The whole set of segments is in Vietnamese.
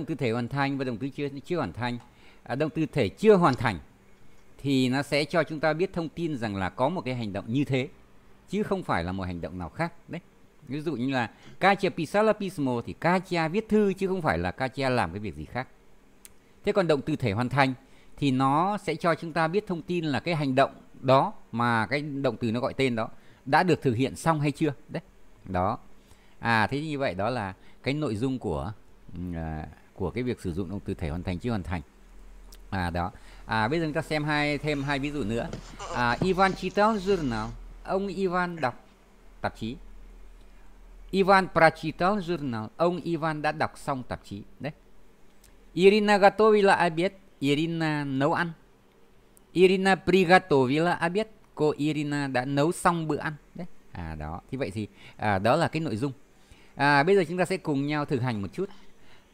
động từ thể hoàn thành và động từ chưa hoàn thành. Động từ thể chưa hoàn thành thì nó sẽ cho chúng ta biết thông tin rằng là có một cái hành động như thế, chứ không phải là một hành động nào khác đấy. Ví dụ như là Katia pisala pismo thì Katia viết thư chứ không phải là Katia làm cái việc gì khác. Thế còn động từ thể hoàn thành thì nó sẽ cho chúng ta biết thông tin là cái hành động đó mà cái động từ nó gọi tên đó đã được thực hiện xong hay chưa đấy. Đó. Thế như vậy đó là cái nội dung của cái việc sử dụng động từ thể hoàn thành chưa hoàn thành. Đó. Bây giờ chúng ta xem thêm hai ví dụ nữa. Ivan читал журнал. Ông Ivan đọc tạp chí. Ivan прочитал журнал. Ông Ivan đã đọc xong tạp chí đấy. Irina готовила обед. Irina nấu ăn. Irina приготовила обед. Cô Irina đã nấu xong bữa ăn đấy. Đó. Thì vậy thì đó là cái nội dung. Bây giờ chúng ta sẽ cùng nhau thực hành một chút.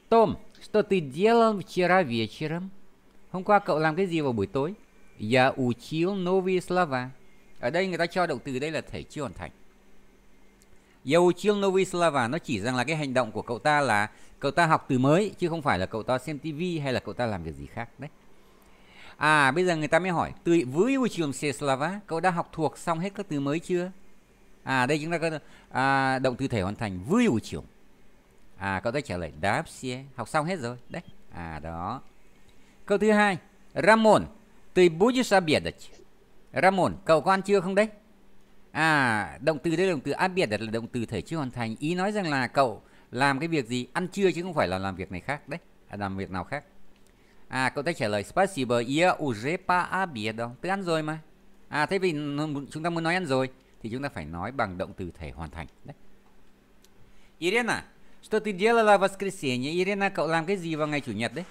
Tom, что ты делал вчера вечером? Hôm qua cậu làm cái gì vào buổi tối? Я учил новые слова. Ở đây người ta cho động từ đây là thể chưa hoàn thành. Я учил новые слова. Nó chỉ rằng là cái hành động của cậu ta là cậu ta học từ mới, chứ không phải là cậu ta xem tivi hay là cậu ta làm việc gì khác đấy. Bây giờ người ta mới hỏi từ với учил все слова, cậu đã học thuộc xong hết các từ mới chưa? Đây chúng ta có động từ thể hoàn thành với учил. Cậu ta trả lời да все, học xong hết rồi đấy. Đó. Câu thứ hai, Ramon, ты будешь обедать? Ramon, cậu có ăn trưa không đấy? Động từ đây là động từ обедать, là động từ thể chưa hoàn thành, ý nói rằng là cậu làm cái việc gì, ăn trưa chứ không phải là làm việc này khác đấy, làm việc nào khác. Cậu ta trả lời спасибо, я уже пообедал. Tôi ăn rồi mà. Thế vì chúng ta muốn nói ăn rồi thì chúng ta phải nói bằng động từ thể hoàn thành đấy. Irina, что ты делала в воскресенье? Irina, cậu làm cái gì vào ngày chủ nhật đấy?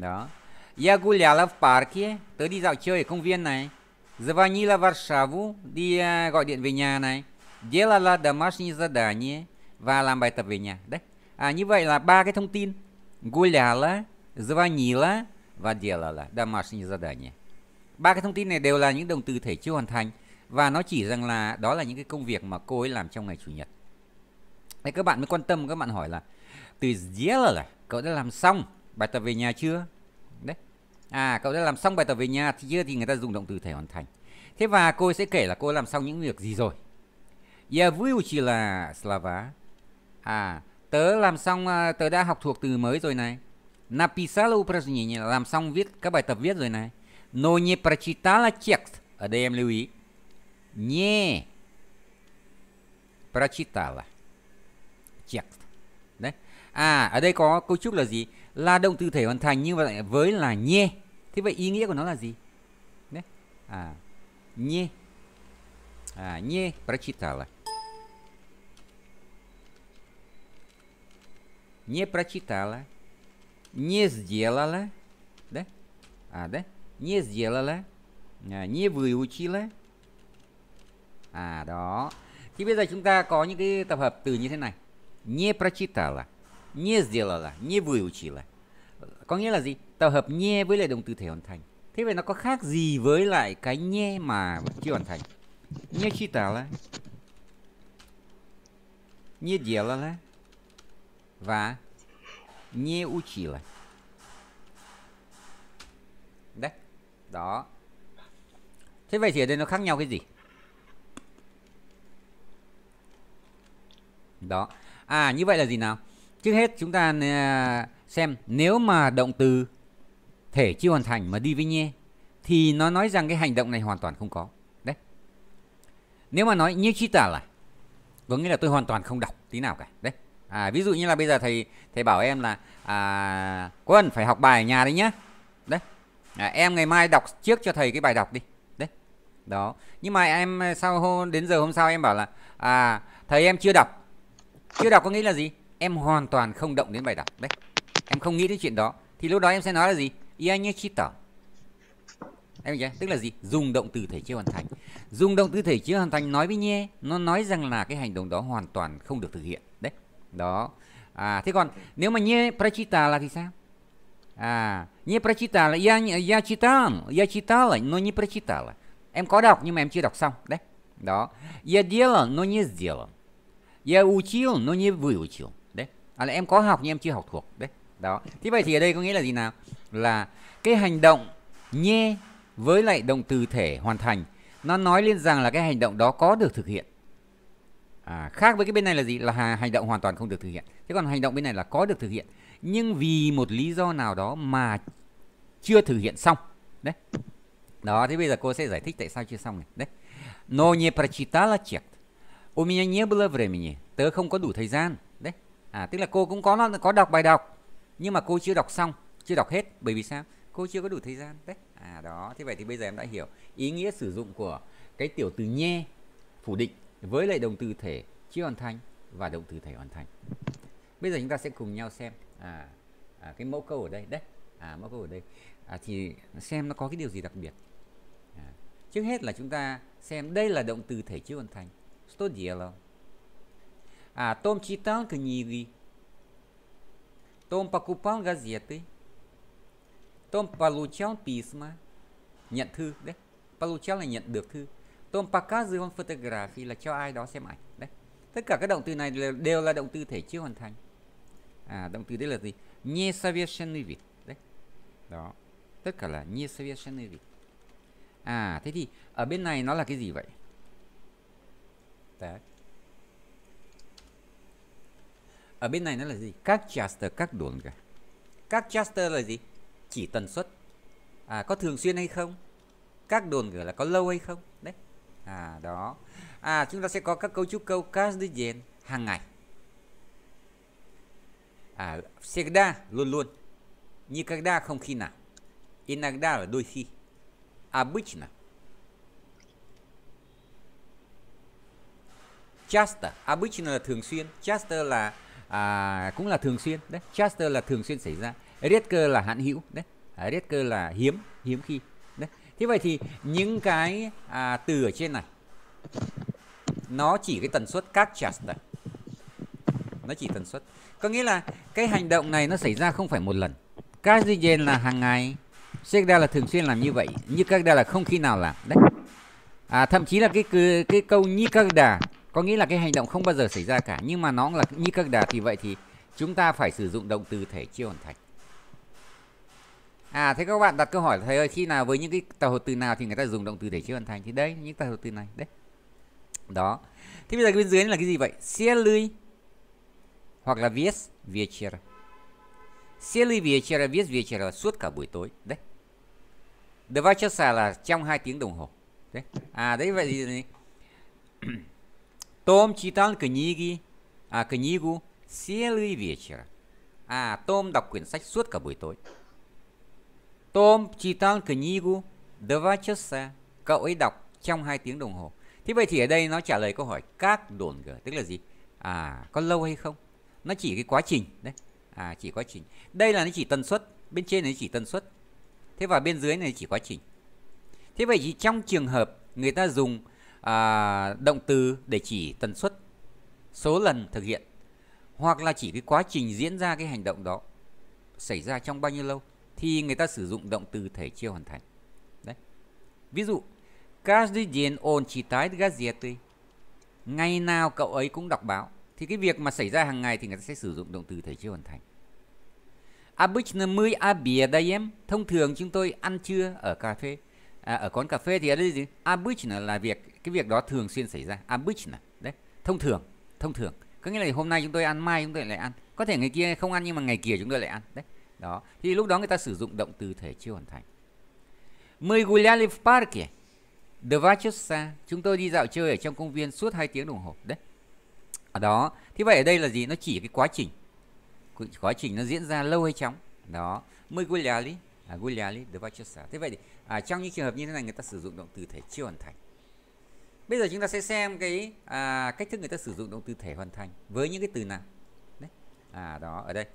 Đó. Я гуляла в парке. Tớ đi dạo chơi ở công viên này. Звонила в Варшаву. Đi gọi điện về nhà này. Делала домашние задания. Và làm bài tập về nhà. Đấy. Như vậy là ba cái thông tin. Гуляла, звонила và делала домашние задания. Ba cái thông tin này đều là những động từ thể chưa hoàn thành. Và nó chỉ rằng là đó là những cái công việc mà cô ấy làm trong ngày chủ nhật. Đấy, các bạn mới quan tâm, các bạn hỏi là từ сделала, cậu đã làm xong bài tập về nhà chưa? Đấy. Cậu đã làm xong bài tập về nhà thì chưa, thì người ta dùng động từ thể hoàn thành. Thế và cô sẽ kể là cô làm xong những việc gì rồi. Я выучила слова. Tớ làm xong, tớ đã học thuộc từ mới rồi này. Написала упражнение, làm xong viết các bài tập viết rồi này. Но не прочитала текст. Ở đây em lưu ý. Не прочитала текст. Đấy. Ở đây có cấu trúc là gì? Là động từ thể hoàn thành như vậy với là nhê. Thế vậy ý nghĩa của nó là gì? Đấy. Nhê. Nhê прочитала. Не прочитала. Не сделала. Đấy. Đấy. Не сделала. Не выучила. Đó. Thì bây giờ chúng ta có những cái tập hợp từ như thế này. Не прочитала. Не сделала, не выучила. Có nghĩa là gì? Tập hợp не với lại động từ thể hoàn thành. Thế vậy nó có khác gì với lại cái не mà chưa hoàn thành? Не читала, не делала và не учила. Đấy. Đó. Thế vậy thì ở đây nó khác nhau cái gì? Đó. Như vậy là gì nào? Trước hết chúng ta xem nếu mà động từ thể chưa hoàn thành mà đi với nhé thì nó nói rằng cái hành động này hoàn toàn không có. Đấy. Nếu mà nói như chita là có nghĩa là tôi hoàn toàn không đọc tí nào cả. Đấy. Ví dụ như là bây giờ thầy bảo em là Quân phải học bài ở nhà đấy nhá. Đấy. Em ngày mai đọc trước cho thầy cái bài đọc đi. Đấy. Đó. Nhưng mà em đến giờ hôm sau em bảo là thầy em chưa đọc. Chưa đọc có nghĩa là gì? Em hoàn toàn không động đến bài đọc đấy. Em không nghĩ đến chuyện đó. Thì lúc đó em sẽ nói là gì? Я не читал. Em hiểu chưa? Tức là gì? Dùng động từ thể chưa hoàn thành. Dùng động từ thể chưa hoàn thành nói với nhé, nó nói rằng là cái hành động đó hoàn toàn không được thực hiện. Đấy. Đó. Thế còn nếu mà не прочитала thì sao? Не прочитала. Я читал. Я читала, но не прочитала. Em có đọc nhưng mà em chưa đọc xong. Đấy. Đó. Я делал, но не сделал. Я учил, но не выучил. Đấy. Là em có học nhưng em chưa học thuộc. Đấy. Đó. Thế vậy thì ở đây có nghĩa là gì nào? Là cái hành động nhé với lại động từ thể hoàn thành, nó nói lên rằng là cái hành động đó có được thực hiện. Khác với cái bên này là gì? Là hành động hoàn toàn không được thực hiện. Thế còn hành động bên này là có được thực hiện, nhưng vì một lý do nào đó mà chưa thực hiện xong. Đấy. Đó, thế bây giờ cô sẽ giải thích tại sao chưa xong này. Đấy. Но не прочитала текст. У меня не было времени. Tớ không có đủ thời gian. Đấy. Tức là cô cũng có đọc bài đọc, nhưng mà cô chưa đọc xong, chưa đọc hết. Bởi vì sao? Cô chưa có đủ thời gian. Đấy. Đó, thế vậy thì bây giờ em đã hiểu ý nghĩa sử dụng của cái tiểu từ nhe phủ định với lại động từ thể chưa hoàn thành và động từ thể hoàn thành. Bây giờ chúng ta sẽ cùng nhau xem cái mẫu câu ở đây. Đấy. Mẫu câu ở đây thì xem nó có cái điều gì đặc biệt. Trước hết là chúng ta xem đây là động từ thể chưa hoàn thành. Что делал? Том читал книги. Том покупал газеты. Tom получал письма. Nhận thư. Đấy. Получал là nhận được thư. Tom показывал photography là cho ai đó xem ảnh. Đấy. Tất cả các động từ này đều là động từ thể chưa hoàn thành. Động từ đây là gì? Несовершенный вид. Đấy. Đó. Tất cả là несовершенный вид. Thế thì ở bên này nó là cái gì vậy? Đấy. Ở bên này nó là gì? Các часто, các долго. Các часто là gì? Chỉ tần suất. Có thường xuyên hay không? Các долго là có lâu hay không? Đấy. Đó. Chúng ta sẽ có các cấu trúc câu каждый день, hàng ngày. Всегда, luôn luôn. Никогда, không khi nào. Иногда là đôi khi. Обычно. Часто. Обычно là thường xuyên. Часто là cũng là thường xuyên. Đấy. Часто là thường xuyên xảy ra. Редко là hạn hữu. Đấy. Редко là hiếm, hiếm khi. Đấy. Thế vậy thì những cái từ ở trên này nó chỉ cái tần suất các часто. Nó chỉ tần suất. Có nghĩa là cái hành động này nó xảy ra không phải một lần. Каждый день là hàng ngày. Всегда là thường xuyên làm như vậy. Никогда là không khi nào làm. Đấy. Thậm chí là cái câu никогда có nghĩa là cái hành động không bao giờ xảy ra cả, nhưng mà nó là никогда, thì vậy thì chúng ta phải sử dụng động từ thể chưa hoàn thành. Thế các bạn đặt câu hỏi là thầy ơi, khi nào với những cái tập hợp từ nào thì người ta dùng động từ thể chưa hoàn thành? Thì đây, những tập hợp từ này đấy. Đó. Thế bây giờ bên dưới là cái gì vậy? Целый hoặc là весь вечер. Целый вечер, весь вечер là suốt cả buổi tối. Đấy. Два часа là trong 2 tiếng đồng hồ. Đấy. Đấy vậy gì? Том читал книги, книгу целый вечер. Tom đọc quyển sách suốt cả buổi tối. Tom читал книгу два часа. Cậu ấy đọc trong 2 tiếng đồng hồ. Thế vậy thì ở đây nó trả lời câu hỏi các đồn gờ, tức là gì? Có lâu hay không? Nó chỉ cái quá trình đấy. Chỉ quá trình. Đây là nó chỉ tần suất, bên trên này chỉ tần suất. Thế và bên dưới này chỉ quá trình. Thế vậy thì trong trường hợp người ta dùng động từ để chỉ tần suất, số lần thực hiện, hoặc là chỉ cái quá trình diễn ra cái hành động đó xảy ra trong bao nhiêu lâu, thì người ta sử dụng động từ thể chưa hoàn thành. Đấy. Ví dụ, каждый день он читает газеты. Ngày nào cậu ấy cũng đọc báo. Thì cái việc mà xảy ra hàng ngày thì người ta sẽ sử dụng động từ thể chưa hoàn thành. Обычно мы обедаем. Thông thường chúng tôi ăn trưa ở cà phê. Ở quán cà phê thì ở đây gì? Обычно là cái việc đó thường xuyên xảy ra. Обычно. Đấy, thông thường. Có nghĩa là hôm nay chúng tôi ăn, mai chúng tôi lại ăn. Có thể ngày kia không ăn nhưng mà ngày kia chúng tôi lại ăn. Đấy. Đó. Thì lúc đó người ta sử dụng động từ thể chưa hoàn thành. Мы гуляли в парке два часа. Chúng tôi đi dạo chơi ở trong công viên suốt 2 tiếng đồng hồ. Đấy. Đó. Thế vậy ở đây là gì? Nó chỉ cái quá trình. Quá trình nó diễn ra lâu hay chóng. Đó. Мы гуляли. Гуляли два часа. Thế vậy thì trong những trường hợp như thế này người ta sử dụng động từ thể chưa hoàn thành. Bây giờ chúng ta sẽ xem cái cách thức người ta sử dụng động từ thể hoàn thành với những cái từ nào. Đấy. Đó ở đây.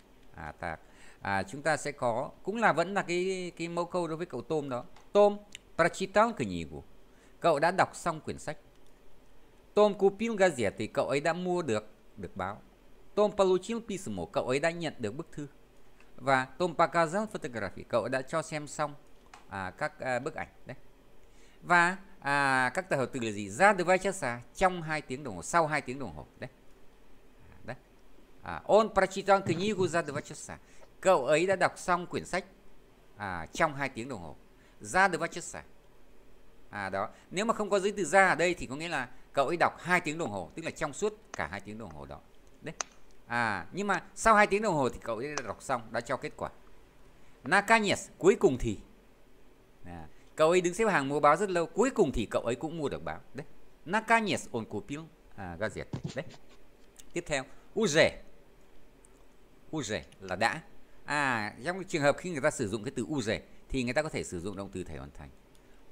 Chúng ta sẽ có cũng là vẫn là cái mẫu câu đối với cậu Tom đó. Tom прочитал книгу. Cậu đã đọc xong quyển sách. Tom купил газеты, thì cậu ấy đã mua được báo. Tom получил письмо, cậu ấy đã nhận được bức thư. Và Tom показал photography, cậu đã cho xem xong các bức ảnh. Đấy. Và các tập hợp từ là gì? Ra два часа, trong 2 tiếng đồng hồ, sau 2 tiếng đồng hồ. Đấy. Đấy. Он прочитал книгу за два часа. Cậu ấy đã đọc xong quyển sách trong 2 tiếng đồng hồ. Ra được bắt chất xả. Đó, nếu mà không có dưới từ ra ở đây thì có nghĩa là cậu ấy đọc 2 tiếng đồng hồ, tức là trong suốt cả 2 tiếng đồng hồ đó. Đấy. Nhưng mà sau 2 tiếng đồng hồ thì cậu ấy đã đọc xong, đã cho kết quả. Nakanyes, cuối cùng thì cậu ấy đứng xếp hàng mua báo rất lâu, cuối cùng thì cậu ấy cũng mua được báo. Đấy. Nakanyes on kupił gazet. Đấy. Tiếp theo, uze. Uze là đã. Trong trường hợp khi người ta sử dụng cái từ uze thì người ta có thể sử dụng động từ thể hoàn thành.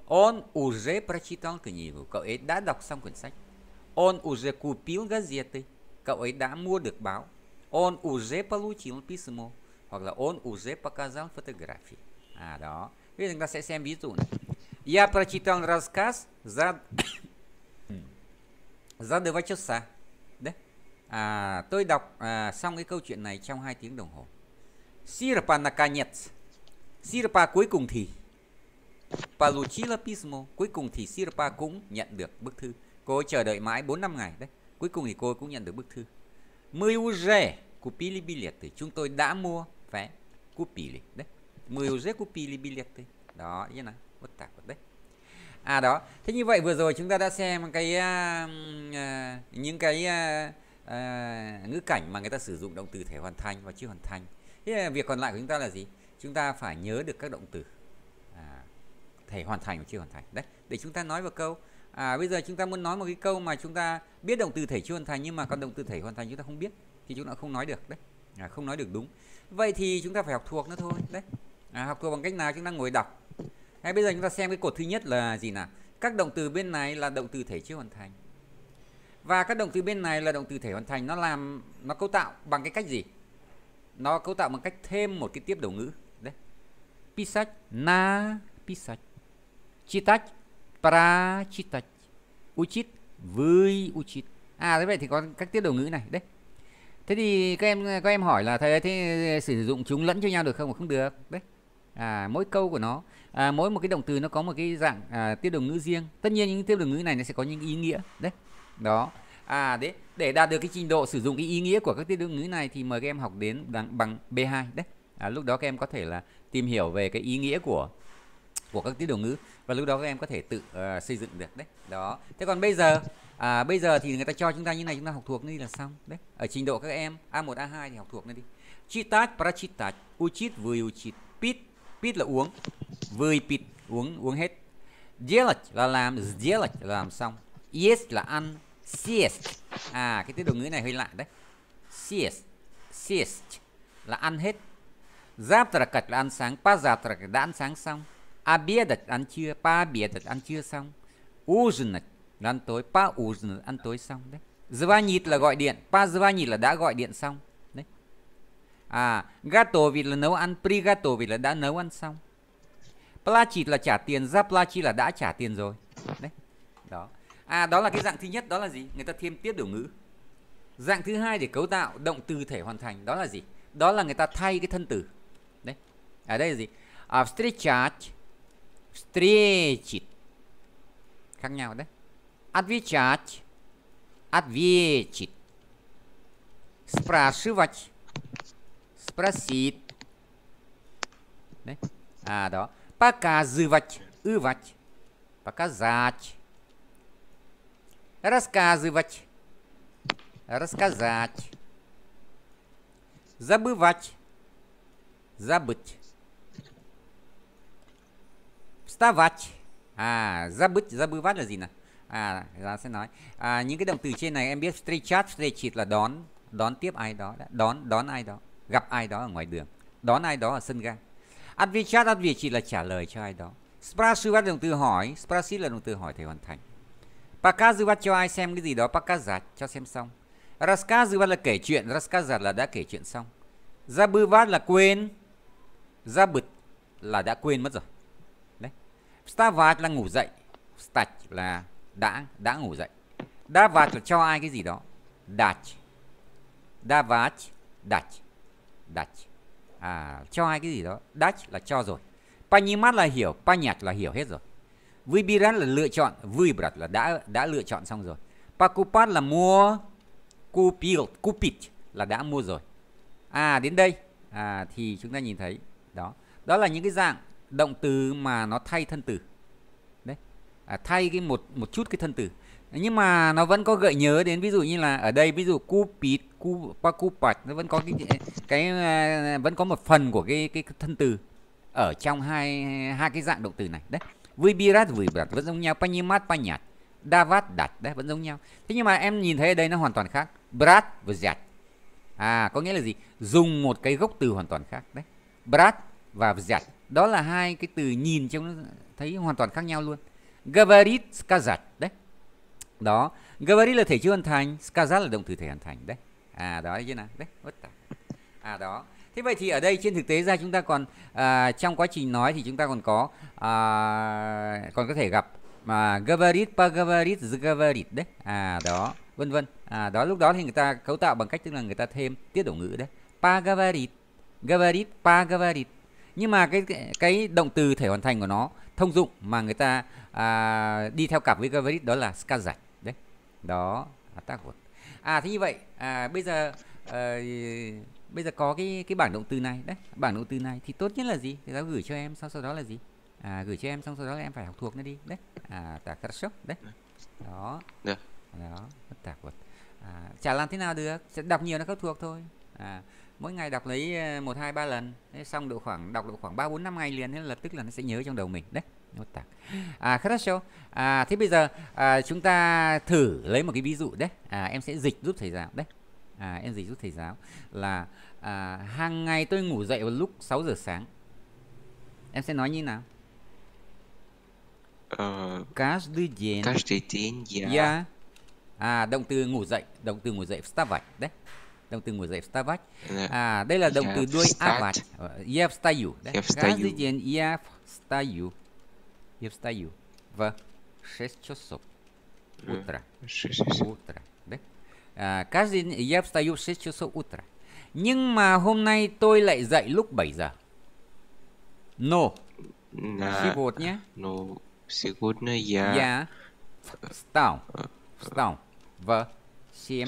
On уже прочитал книгу. Cậu ấy đã đọc xong quyển sách. On уже купил газеты. Cậu ấy đã mua được báo. On уже получил письмо. Hoặc là on уже показал фотографии. Đó. Bây giờ chúng ta sẽ xem ví dụ này. Я прочитал рассказ за 2 часа. Đấy. Tôi đọc xong cái câu chuyện này trong 2 tiếng đồng hồ. Sirpa наконец. Sirpa cuối cùng thì. Получила письмо. Cuối cùng thì Sirpa cũng nhận được bức thư. Cô ấy chờ đợi mãi 4-5 ngày đấy. Cuối cùng thì cô ấy cũng nhận được bức thư. Мы уже купили билеты. Chúng tôi đã mua vé. Купили đấy. Мы уже купили билеты. Đó, như thế nào? Bất tạc đấy. Đó. Thế như vậy vừa rồi chúng ta đã xem cái những cái ngữ cảnh mà người ta sử dụng động từ thể hoàn thành và chưa hoàn thành. Thế việc còn lại của chúng ta là gì? Chúng ta phải nhớ được các động từ thể hoàn thành và chưa hoàn thành đấy để chúng ta nói vào câu. Bây giờ chúng ta muốn nói một cái câu mà chúng ta biết động từ thể chưa hoàn thành nhưng mà các động từ thể hoàn thành chúng ta không biết thì chúng ta không nói được đấy, không nói được đúng. Vậy thì chúng ta phải học thuộc nó thôi đấy. Học thuộc bằng cách nào? Chúng ta ngồi đọc. Bây giờ chúng ta xem cái cột thứ nhất là gì nào. Các động từ bên này là động từ thể chưa hoàn thành và các động từ bên này là động từ thể hoàn thành. Nó cấu tạo bằng cái cách gì? Nó cấu tạo bằng cách thêm một cái tiếp đầu ngữ đấy. Pisać, napisać. Читать, прочитать. Учить, выучить. Thế vậy thì có các tiết đầu ngữ này đấy. Thế thì các em hỏi là thầy ơi, thế sử dụng chúng lẫn cho nhau được không? Không được đấy. Mỗi câu của nó, mỗi một cái động từ nó có một cái dạng tiết đầu ngữ riêng. Tất nhiên những tiết đầu ngữ này nó sẽ có những ý nghĩa đấy. Đó. Đấy, để đạt được cái trình độ sử dụng cái ý nghĩa của các tiết đầu ngữ này thì mời các em học đến bằng B2 đấy. Lúc đó các em có thể là tìm hiểu về cái ý nghĩa của các tiết đầu ngữ và lúc đó các em có thể tự xây dựng được đấy. Đó. Thế còn bây giờ thì người ta cho chúng ta như này, chúng ta học thuộc nó đi là xong đấy. Ở trình độ các em A1 A2 thì học thuộc nó đi. Читать, прочитать, учить, выучить. Пить, пить là uống. Выпить, uống hết. Делать là làm, сделать là làm xong. Есть là ăn, съесть. Cái tiết đầu ngữ này hơi lạ đấy. Съесть, съесть là ăn hết. Завтракать là ăn sáng, позавтракать đã ăn sáng xong. Обедать ăn trưa, пообедать ăn trưa xong. Ужинать là ăn tối, поужинать ăn tối xong đấy. Звонить là gọi điện, позвонить là đã gọi điện xong đấy. Готовить là nấu ăn, приготовить là đã nấu ăn xong. Платить là trả tiền, заплатить là đã trả tiền rồi đấy. Đó. Đó là cái dạng thứ nhất, đó là gì? Người ta thêm tiết điều ngữ. Dạng thứ hai để cấu tạo động từ thể hoàn thành đó là gì? Đó là người ta thay cái thân từ đấy. Ở đây là gì? Встречать, встречить khác nhau đấy. Отвечать, отвечить. Спрашивать, спросить đấy. Đó. Показывать, ывать. Показать. Рассказывать, рассказать. Забывать, забыть. Вставать. Забыть, забывать là gì nào? Giáo sẽ nói. Những cái động từ trên này em biết. Встречать, встречить là đón. Đón tiếp ai đó. Đón ai đó. Gặp ai đó ở ngoài đường. Đón ai đó ở sân ga. Отвечать, отвечить là trả lời cho ai đó. Спрашивать động từ hỏi. Спросить là động từ hỏi thể hoàn thành. Показывать cho ai xem cái gì đó. Показать cho xem xong. Рассказывать là kể chuyện. Рассказать là đã kể chuyện xong. Забывать là quên. Забыть là đã quên mất rồi. Вставать là ngủ dậy. Встать là đã ngủ dậy. Давать là cho ai cái gì đó. Дать. Давать, дать. Дать. Cho ai cái gì đó. Дать là cho rồi. Понимать là hiểu, понять là hiểu hết rồi. Выбирать là lựa chọn, выбрать là đã lựa chọn xong rồi. Покупать là mua, купил, купить là đã mua rồi. Đến đây thì chúng ta nhìn thấy đó, đó là những cái dạng động từ mà nó thay thân từ đấy, thay cái một chút cái thân từ, nhưng mà nó vẫn có gợi nhớ đến, ví dụ như là ở đây ví dụ cupid, cupach, nó vẫn có cái vẫn có một phần của cái thân từ ở trong hai cái dạng động từ này đấy. Vibrat vẫn giống nhau, panyimat panyat, davat đặt đấy vẫn giống nhau. Thế nhưng mà em nhìn thấy ở đây nó hoàn toàn khác, brat và zat. Có nghĩa là gì? Dùng một cái gốc từ hoàn toàn khác đấy. Brat và zat, đó là hai cái từ nhìn trông thấy hoàn toàn khác nhau luôn. Gavarit skazat đấy. Đó, gavarit là thể chưa hoàn thành, skazat là động từ thể hoàn thành đấy. Đó chứ nào. Đấy, đó. Thế vậy thì ở đây trên thực tế ra chúng ta còn trong quá trình nói thì chúng ta còn có có thể gặp mà gavarit, pagavarit, zgavarit đấy. Đó, vân vân. Đó lúc đó thì người ta cấu tạo bằng cách tức là người ta thêm tiết động ngữ đấy. Pagavarit, gavarit, pagavarit. Nhưng mà cái động từ thể hoàn thành của nó thông dụng mà người ta đi theo cặp với gavarit đó là skazat đấy. Đó, tác vật. Thế như vậy bây giờ có cái bảng động từ này đấy, bảng động từ này thì tốt nhất là gì? Thì giáo gửi cho em, sau đó là gì? Gửi cho em xong sau đó là em phải học thuộc nó đi đấy. Tạc cắt sốc đấy. Đó. Yeah. Đó, tạc vật. Chả làm thế nào được, sẽ đọc nhiều nó cấp thuộc thôi. Mỗi ngày đọc lấy 1 2 3 lần, thế xong đọc độ khoảng 3 4 5 ngày liền, thế là tức là nó sẽ nhớ trong đầu mình đấy. Tạc. Хорошо. Thế bây giờ chúng ta thử lấy một cái ví dụ đấy. Em sẽ dịch giúp thầy giáo đấy. Em dịch giúp thầy giáo là hàng ngày tôi ngủ dậy vào lúc 6 giờ sáng. Em sẽ nói như nào? Каждый день я. Động từ ngủ dậy, động từ ngủ dậy вставать đấy. Động từ ngủ dậy вставать. Đây là động từ đuôi авать. Я встаю đấy. Каждый день я встаю. Я встаю в 6 часов утра. Утра đấy. Каждый день я встаю в 6 часов утра. Nhưng mà hôm nay tôi lại dậy lúc 7 giờ. No. Сегодня. No. Сегодня я встал в 7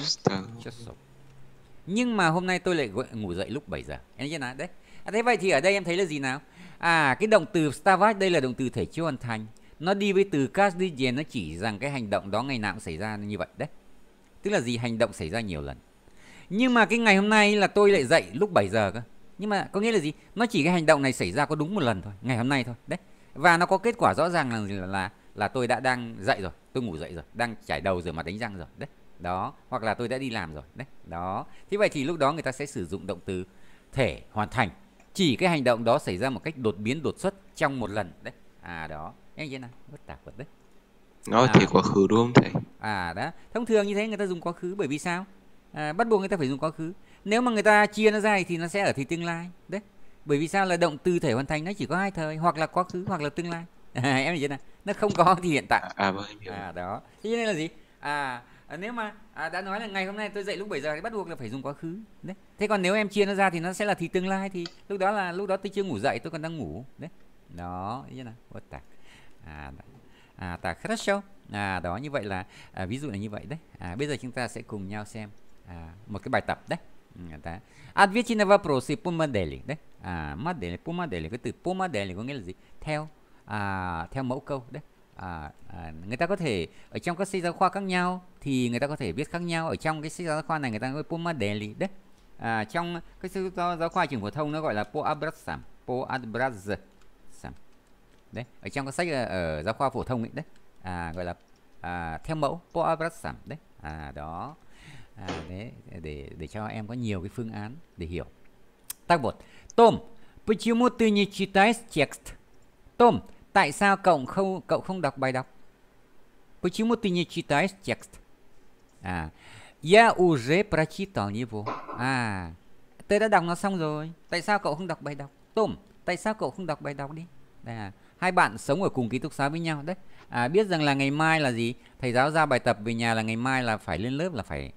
часов. Nhưng mà hôm nay tôi lại ngủ dậy lúc 7 giờ. Em chưa nói đấy. Thế vậy thì ở đây em thấy là gì nào? Cái động từ вставать đây là động từ thể chưa hoàn thành. Nó đi với từ каждый день, nó chỉ rằng cái hành động đó ngày nào cũng xảy ra như vậy đấy. Tức là gì? Hành động xảy ra nhiều lần. Nhưng mà cái ngày hôm nay là tôi lại dậy lúc 7 giờ cơ. Nhưng mà có nghĩa là gì? Nó chỉ cái hành động này xảy ra có đúng một lần thôi, ngày hôm nay thôi đấy. Và nó có kết quả rõ ràng là tôi đã đang dậy rồi, tôi ngủ dậy rồi, đang chải đầu rửa mặt đánh răng rồi đấy. Đó, hoặc là tôi đã đi làm rồi đấy. Đó. Thế vậy thì lúc đó người ta sẽ sử dụng động từ thể hoàn thành. Chỉ cái hành động đó xảy ra một cách đột biến đột xuất trong một lần đấy. Đó. Em như thế nào? Bất tạp vật đấy. Nó thể quá khứ đúng không thầy? Đó. Thông thường như thế người ta dùng quá khứ bởi vì sao? Bắt buộc người ta phải dùng quá khứ. Nếu mà người ta chia nó ra thì nó sẽ ở thì tương lai đấy. Bởi vì sao? Là động từ thể hoàn thành nó chỉ có hai thời, hoặc là quá khứ hoặc là tương lai. Em hiểu chưa nào? Nó không có thì hiện tại. Đó. Thế nên là gì? Nếu mà đã nói là ngày hôm nay tôi dậy lúc 7 giờ thì bắt buộc là phải dùng quá khứ đấy. Thế còn nếu em chia nó ra thì nó sẽ là thì tương lai, thì lúc đó tôi chưa ngủ dậy, tôi còn đang ngủ đấy. Đó, như thế nào? Bất tạc. Tạc хорошо. Đó, như vậy là ví dụ là như vậy đấy. Bây giờ chúng ta sẽ cùng nhau xem một cái bài tập đấy. Ответьте на вопросы по модели đấy. Модель, по модели, cái từ по модели có nghĩa là gì? Theo theo mẫu câu đấy. Người ta có thể ở trong các sách giáo khoa khác nhau thì người ta có thể viết khác nhau. Ở trong cái sách giáo khoa này người ta gọi po modeli đấy. Trong cái sách giáo khoa trường phổ thông nó gọi là po abrazam đấy. Ở trong các sách ở giáo khoa phổ thông ấy đấy, gọi là theo mẫu po abrazam đấy. Đó. Đấy, để cho em có nhiều cái phương án để hiểu. Tác một. Tom, почему ты не читаешь текст? Tom, tại sao cậu không đọc bài đọc? Почему ты не читаешь текст? Я уже прочитал его. Tôi đã đọc nó xong rồi. Tại sao cậu không đọc bài đọc? Tom, tại sao cậu không đọc bài đọc đi? Hai bạn sống ở cùng ký túc xá với nhau đấy. Biết rằng là ngày mai là gì? Thầy giáo ra bài tập về nhà là ngày mai là phải lên lớp, là phải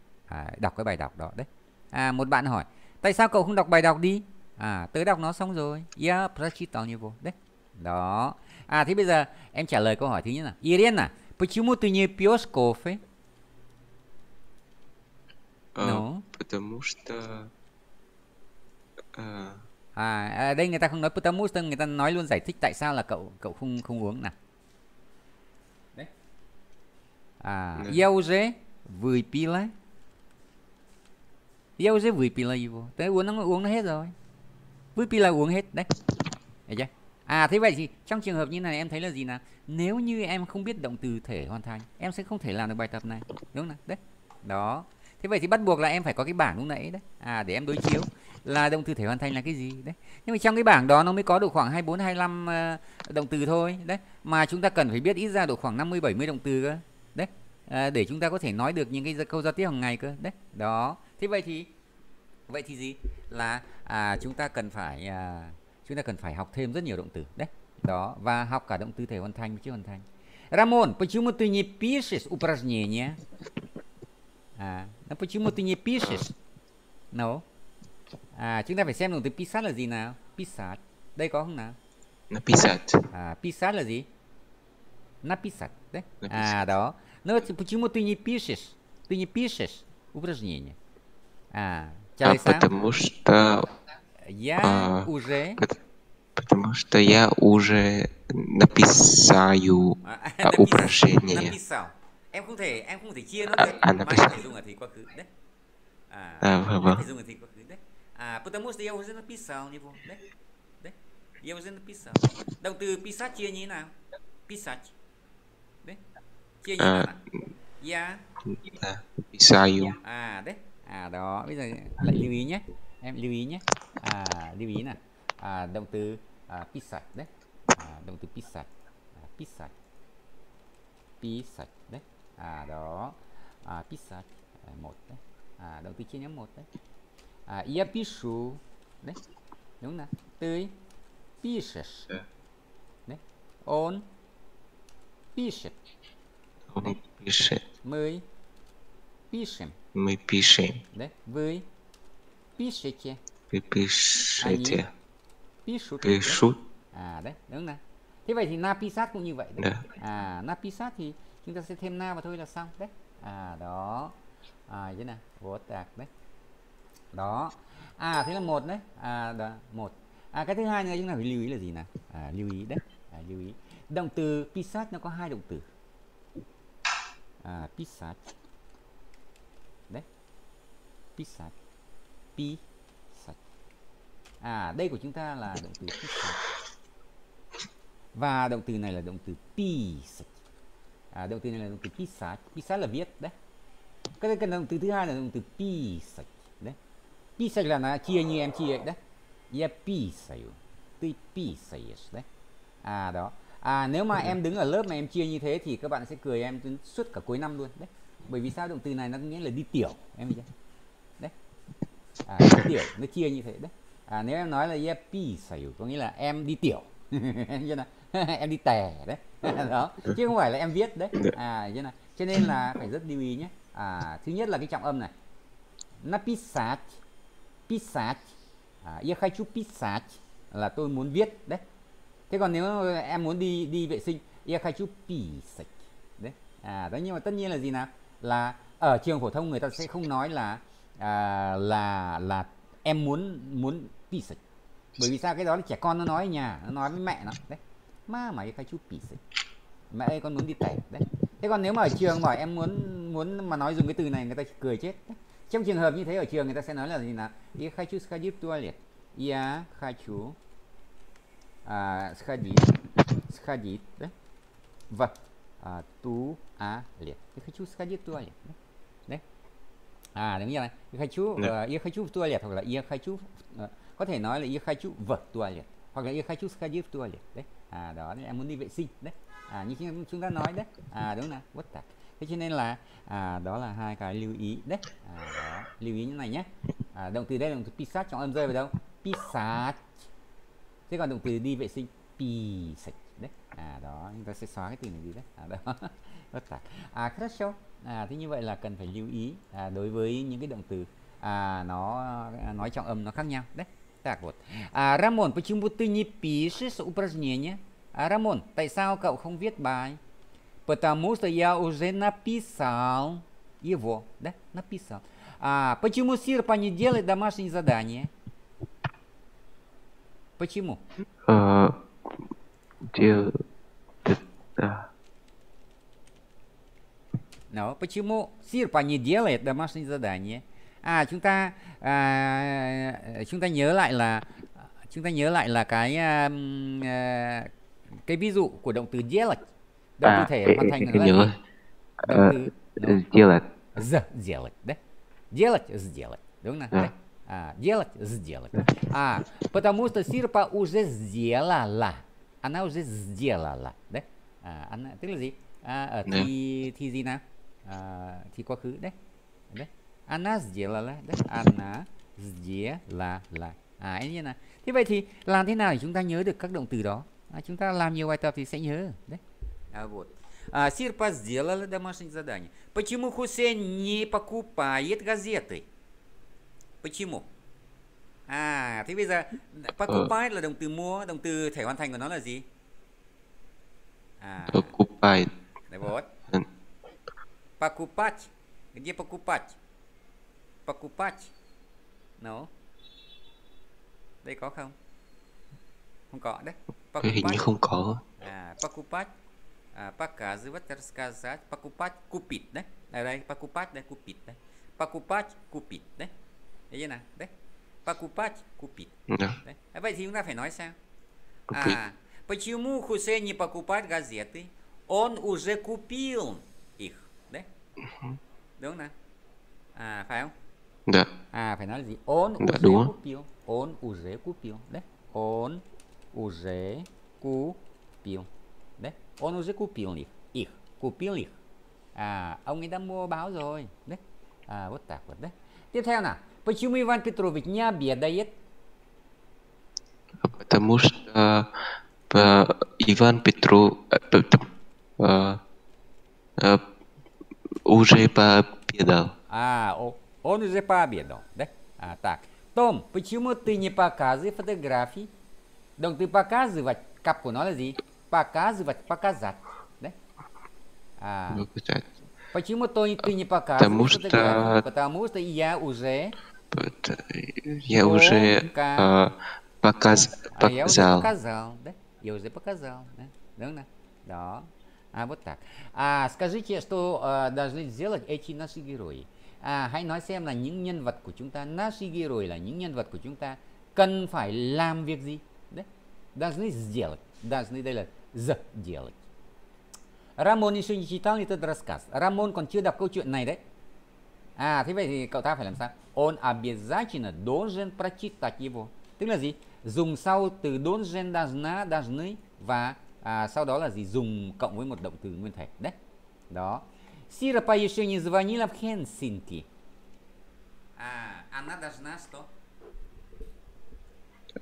đọc cái bài đọc đó đấy. Một bạn hỏi tại sao cậu không đọc bài đọc đi? Tớ đọc nó xong rồi. Я прочитал его đấy. Đó. Thế bây giờ em trả lời câu hỏi thứ nhất là Irina, почему ты не пьёшь кофе? Потому что À, đây người ta không nói putamus, người ta nói luôn giải thích tại sao là cậu không uống nè. Đấy. À, я уже выпила. Я уже выпила его. Tới uống nó hết rồi. Выпила uống hết đấy. Đấy chứ? À, thế vậy thì trong trường hợp như này em thấy là gì nào? Nếu như em không biết động từ thể hoàn thành, em sẽ không thể làm được bài tập này, đúng không? Đấy. Đó. Thế vậy thì bắt buộc là em phải có cái bảng lúc nãy đấy. À, để em đối chiếu là động từ thể hoàn thành là cái gì đấy. Nhưng mà trong cái bảng đó nó mới có độ khoảng 24 25 động từ thôi đấy. Mà chúng ta cần phải biết ít ra độ khoảng 50 70 động từ cơ. Đấy. À, để chúng ta có thể nói được những cái câu giao tiếp hàng ngày cơ. Đấy. Đó. Thế vậy thì gì? Là chúng ta cần phải học thêm rất nhiều động từ đấy. Đó, và học cả động từ thể hoàn thành và chưa hoàn thành. Ramon, почему ты не пишешь упражнения? À, nó почему ты не пишешь? No. À, chúng ta phải xem động từ pisat là gì nào? Pisat. Đây có không nào? Napisat. À, pisat là gì? Napisat. Đấy. À, đó. Nó почему ты не пишешь упражнения? À, потому что я уже... Потому что я уже написаю упражнение. Em không thể chia nó đấy. Mà phải dùng ở thì quá khứ đấy. Vâng. Phải dùng ở thì quá khứ đấy. À, потому что я уже написал его. Đấy. Đấy. Я уже написал. Động từ писать chia như thế nào? Писать. Đấy. Chia như thế nào? Я писаю. À, đấy. À, đó. Bây giờ lại lưu ý nhé. Em lưu ý nhé. À, lưu ý nào. À, động từ писать đấy. À, động từ писать. Писать. Писать đấy. À, đó. À, писать một đấy. À, động từ chia nhóm một đấy. À, я пишу đấy. Đúng nè. Ты пишешь. Đấy. Он пишет. Он пишет. Мы пишем. Мы пишем. Đấy. Вы пишете. Вы пишете. Пишут. Пишут. À, đấy. Đúng nè. Thế vậy thì napisat cũng như vậy đấy. À, napisat thì chúng ta sẽ thêm na vào thôi là xong đấy. À, đó. À, thế nào? Vô tạc đấy. Đó. À, thế là một đấy. À, đó. Một. À, cái thứ hai nữa chúng ta phải lưu ý là gì nào? À, lưu ý đấy. À, lưu ý. Động từ pisat nó có hai động từ. À, pisat. Đấy. Pisat. Pisat. À, đây của chúng ta là động từ pisat. Và động từ này là động từ pisat. À, động từ này là động từ pisat. Pisat là viết đấy. Cái động từ thứ hai là động từ pisat đấy. Pisat là nó chia như em chia đấy. Я писаю. Ты писаешь đấy. À, đó. À, nếu mà em đứng ở lớp mà em chia như thế thì các bạn sẽ cười em suốt cả cuối năm luôn đấy. Bởi vì sao? Động từ này nó nghĩa là đi tiểu, em hiểu chưa? Đấy. À, đi tiểu nó chia như thế đấy. À, nếu em nói là я писаю có nghĩa là em đi tiểu. Em đi tè đấy. Đó, chứ không phải là em viết đấy. À, như này. Cho nên là phải rất lưu ý nhé. À, thứ nhất là cái trọng âm này. Napisat, pisat. Я хочу писать là tôi muốn viết đấy. Thế còn nếu em muốn đi vệ sinh, я хочу писать đấy. À, đó, nhưng mà tất nhiên là gì nào? Là ở trường phổ thông người ta sẽ không nói là em muốn pisat. Bởi vì sao? Cái đó là trẻ con nó nói ở nhà, nó nói với mẹ nó đấy. Má mày khai chú pì xịt. Mẹ ơi con muốn đi tẩy đấy. Thế còn nếu mà ở trường bảo em muốn mà nói dùng cái từ này người ta cười chết đấy. Trong trường hợp như thế ở trường người ta sẽ nói là gì nào? Я хочу сходить в туалет. Я хочу сходить đấy. Và туалет. Я хочу сходить в туалет. Đấy. À, đúng như này. Я хочу в туалет hoặc là я хочу có thể nói là я хочу в туалет hoặc là я хочу сходить в туалет đấy. À, đó, em muốn đi vệ sinh đấy. À, như chúng ta nói đấy. À, đúng là bất tạc. Thế cho nên là đó là hai cái lưu ý đấy. À, đó, lưu ý như này nhé. À, động từ đây là động từ pisat, trọng âm rơi vào đâu? Pisat. Thế còn động từ đi vệ sinh, pisat đấy. À, đó, chúng ta sẽ xóa cái từ này đi đấy. À, đó, bất tạc. À, хорошо. À, thế như vậy là cần phải lưu ý đối với những cái động từ nó nói trọng âm nó khác nhau đấy. Так вот. Рамон, почему ты не пишешь упражнения? Рамон, tại sao cậu không viết bài? Потому что я уже написал его. Да, написал. Почему Сирпа не делает домашние задания? Почему? Но почему Sirpa не делает домашнее задание? À, chúng ta nhớ lại là cái ví dụ của động từ делать, động từ thể hoàn thành là делать, сделать, да? Делать, сделать, đúng không nào? Делать, сделать. А, потому что Sirpa уже сделала, она уже сделала, да? Она tức là gì? Ở thì gì nào? Thì quá khứ đấy, đấy. Она сделала, đấy. Она сделала. À, như này. Thế vậy thì làm thế nào để chúng ta nhớ được các động từ đó? Chúng ta làm nhiều bài tập thì sẽ nhớ. Đấy. Вот. Sirpa сделала домашнее задание. Почему Husein не покупает газеты? Почему? À, thế bây giờ покупает là động từ mua, động từ thể hoàn thành của nó là gì? Покупает. Đấy, вот. Покупать. Где покупать? Покупать. No. Đây có không? Không có đấy. Hình như không có. Покупать. Показывать, рассказать. Покупать, купить đấy. Đây đây, покупать đây, купить đấy. Покупать, купить đấy. Đấy như nào? Đấy. Покупать, купить. Đấy. Vậy thì chúng ta phải nói sao? À, почему Husein не покупает газеты? Он уже купил их. Đấy. Đúng nào? À, phải không? Да. À, phải nói là gì? Он да, уже купил. Он уже купил. Đấy. Он уже купил. Đấy. Он уже купил их. Их. Купил их. À, ông ấy đã mua báo rồi. Đấy. À, вот так вот. Đấy. Tiếp theo nào. Почему Иван Петрович не обедает? Потому что Иван Петрович уже пообедал. А, он уже пообедал, да? А, так. Том, почему ты не показываешь фотографии? Động từ показывать, cặp của nó là gì? Показывать, показать, да? А, почему ты не показываешь фотографии? Потому что я уже показал, да? Я уже показал, да? Верно? Да. А, вот так. А, скажите, что должны сделать эти наши герои? À, hãy nói xem là những nhân vật của chúng ta, наши герои là những nhân vật của chúng ta cần phải làm việc gì? Đấy. Должны сделать. Должны đây là сделать. Ramon еще не читал этот рассказ. Ramon còn chưa đọc câu chuyện này đấy. À, thế vậy thì cậu ta phải làm sao? Он обязательно должен прочитать его. Tức là gì? Dùng sau từ должен, должна, должны và sau đó là gì? Dùng cộng với một động từ nguyên thể. Đấy. Đó. Sirpa еще не звонила в Хельсинки. А, она должна что?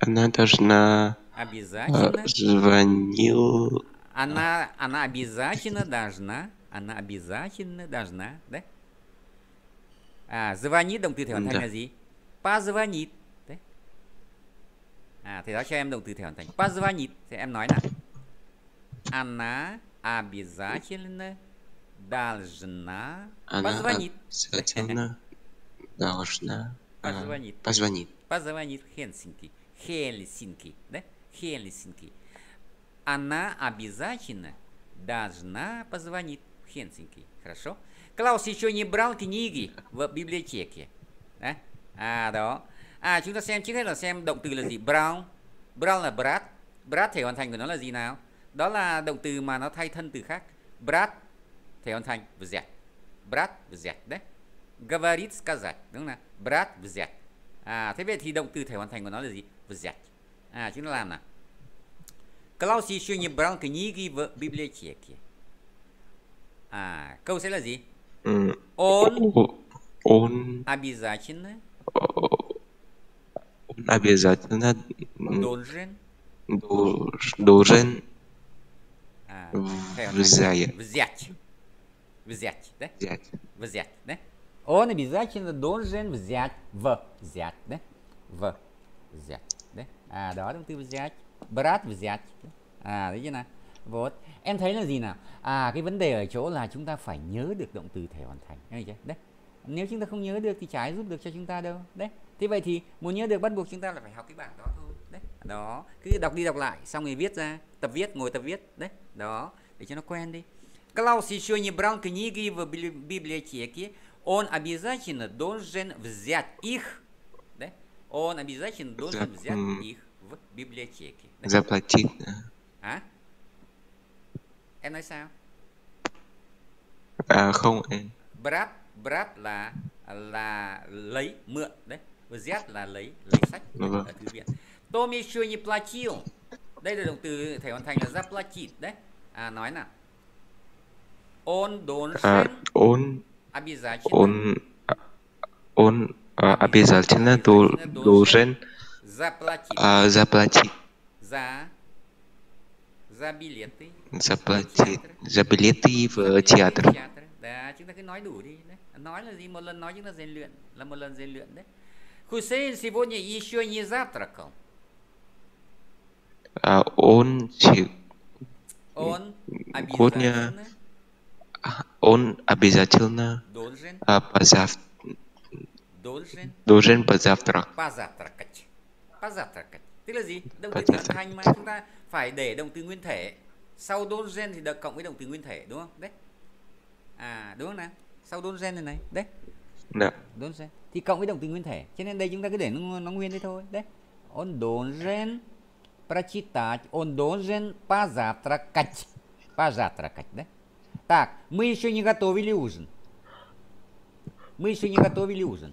Она должна... Обязательно? Звонил... Она обязательно должна... Она обязательно должна, да? А, звонит, động từ thể hoàn thành là gì? Позвонит. Đấy. À, thầy giáo cho em động từ thể hoàn thành. Позвонит. Thì em nói nào. Она обязательно... Должна позвонить. Она должна позвонить. Позвонит в Хельсинки. Хельсинки, да? Хельсинки. Она обязательно должна позвонить в Хельсинки. Хорошо? Клаус еще не брал книги в библиотеке. Да? А, да. À, chúng ta xem trước hết là xem động từ là gì? Brown. Brown là brat. Brat thể hoàn thành của nó là gì nào? Đó là động từ mà nó thay thân từ khác. Brat. Thể hoàn thành взять. Брат взять, đấy. Говорит сказать, đúng không? Брат взять. À, thế vậy thì động từ thể hoàn thành của nó là gì? Взять. À, chúng ta làm nào. Klaus еще не брал книги в библиотеке. À, câu sẽ là gì? Он обязательно должен взять. Взять, да? Взять. Взять, да? Он обязательно должен взять в. Взять, да? В. Взять, да? À, đó động từ взять. Брат взять. À, thấy chưa nào? Вот. Em thấy là gì nào? À, cái vấn đề ở chỗ là chúng ta phải nhớ được động từ thể hoàn thành. Thấy chưa? Đấy. Nếu chúng ta không nhớ được thì chả ai giúp được cho chúng ta đâu. Đấy. Thế vậy thì muốn nhớ được bắt buộc chúng ta là phải học cái bảng đó thôi. Đấy. Đó, cứ đọc đi đọc lại xong rồi viết ra, tập viết, ngồi tập viết đấy. Đó, để cho nó quen đi. Klaus еще не брал книги в библиотеке. Он обязательно должен взять их. Đấy. Он обязательно должен взять их в библиотеке. Заплатить. Hả? Em nói sao? À không em. Брат, брат là lấy, mượn đấy. Взять là lấy sách ở thư viện. Tom еще не платил. Đây là động từ thể hoàn thành là заплатить đấy. À nói nào. Он должен. Он. Обязательно. Он обязательно должен заплатить. За билеты. За билеты в театр. Chúng ta cứ nói đủ đi. Nói là gì? Một lần nói chúng ta rèn luyện. Là một lần rèn luyện đấy. Husein сегодня еще не завтракал. Он обязательно должен позавтракать. Позавтракать. Tức là gì? Động từ thể hoàn thành mà chúng ta phải để động từ nguyên thể. Sau должен thì được cộng với động từ nguyên thể, đúng không? Đấy. À, đúng không nào? Sau должен này này, đấy. Должен thì cộng với động từ nguyên thể. Cho nên đây chúng ta cứ để nó nguyên đấy thôi. Đấy. Он должен прочитать, он должен позавтракать. Позавтракать, đấy. Так, мы еще не готовили ужин. Мы еще не готовили ужин.